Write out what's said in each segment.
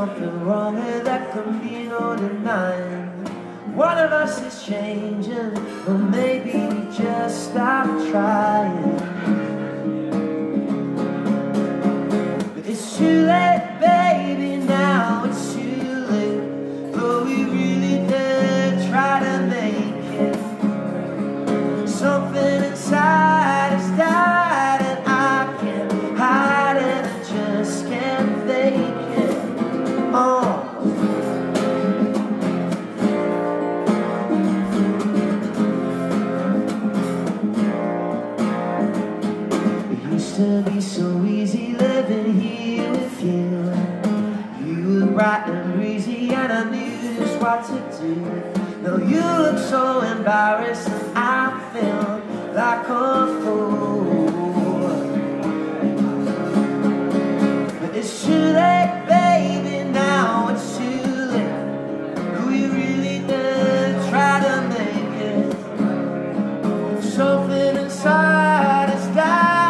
something wrong, and that can be no denying. One of us is changing, or maybe we just stop trying. But it's too late, baby, now it's too late. Though we really did try to make it, something inside has died, and I can't hide it, I just can't fake it. Oh. It'd be so easy living here with you. You were bright and breezy, and I knew just what to do. Now you look so embarrassed, and I feel like a fool. But it's too late, baby, now it's too late. We really did try to make it. Something inside us died.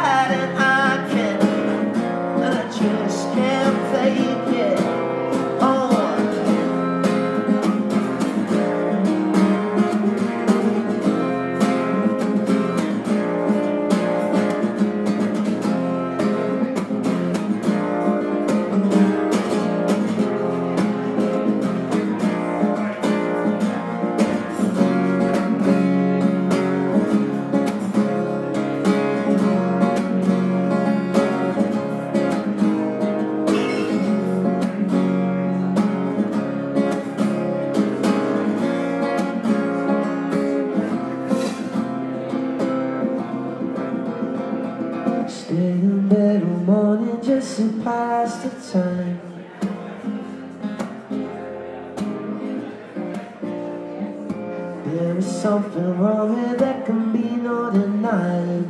And past the time, there is something wrong here that can be no denying.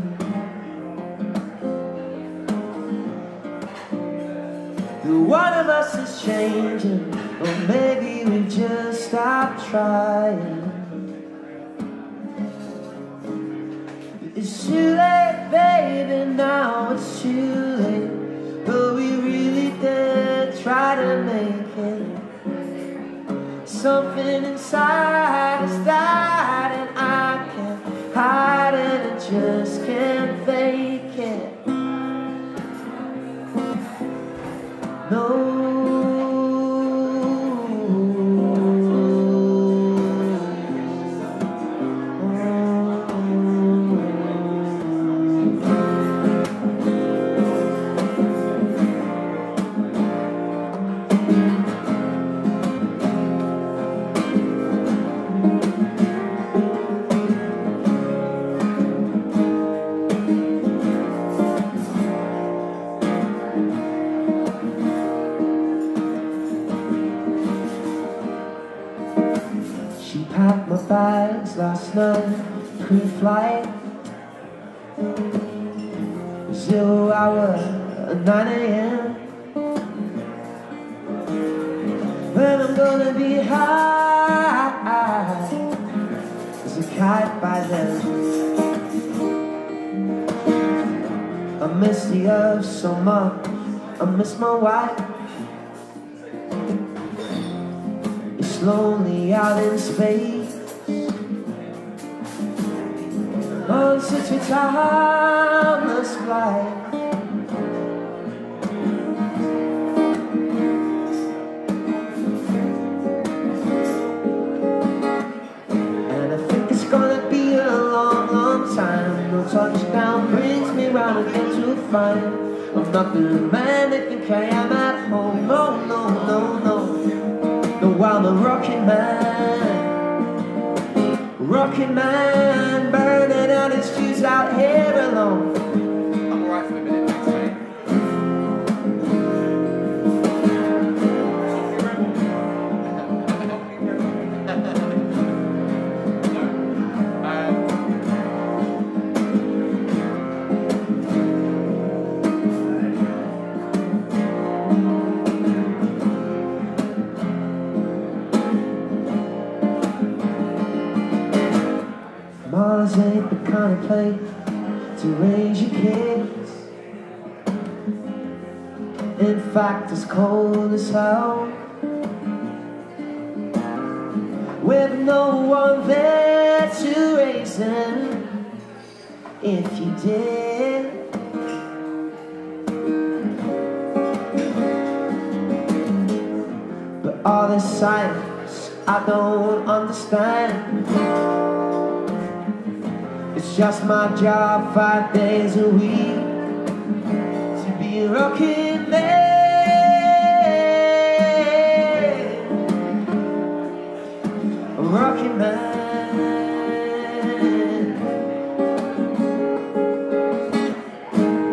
The one of us is changing, or maybe we just stop trying. It's too late, baby, now it's too late. But we really did try to make it. Something inside has died, and I can't hide it, I just can't fake it. No. Bags last night, pre-flight, 0 hour, 9 AM. When I'm gonna be high as a kite by then. I miss the earth so much, I miss my wife. It's lonely out in space on such a timeless flight. And I think it's gonna be a long, long time. No touchdown brings me round again to find I'm not the man that can cry, I'm at home. No, no, no, no. No, I'm a rocking man. Rockin' man, burnin' out his fuse out here alone. I'm alright for a minute, thanks, Mars ain't the kind of place to raise your kids. fact as cold as hell, with no one there to raise them if you did. But all the silence I don't understand. It's just my job 5 days a week to be a rockin' man. Rocky Man,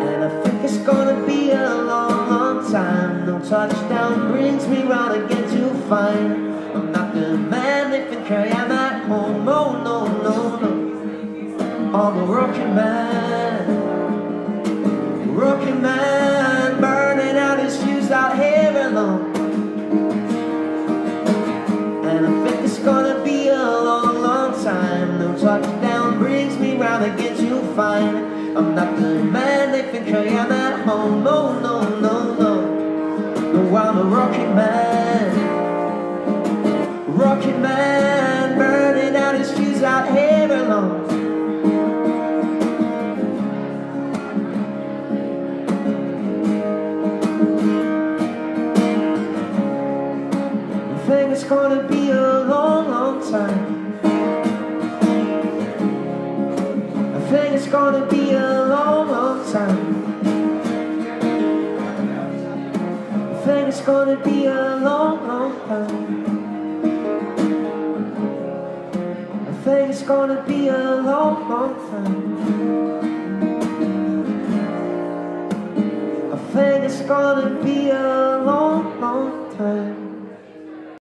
and I think it's gonna be a long, long time. No touchdown brings me round again to find I'm not the man they think I am at home. Oh no, no, no, I'm a Rocky Man. Rocky Man, burning out his fuse out here alone. Touchdown brings me round again to find I'm not the man they think I am at home. Oh no, no, no, no, I'm a Rocky Man. Rocky Man, burning out his fuse out here alone. I think it's gonna be a long, long time. I think it's gonna be a long, long time. I think it's gonna be a long, long time. I think it's gonna be a long, long time. I think it's gonna be a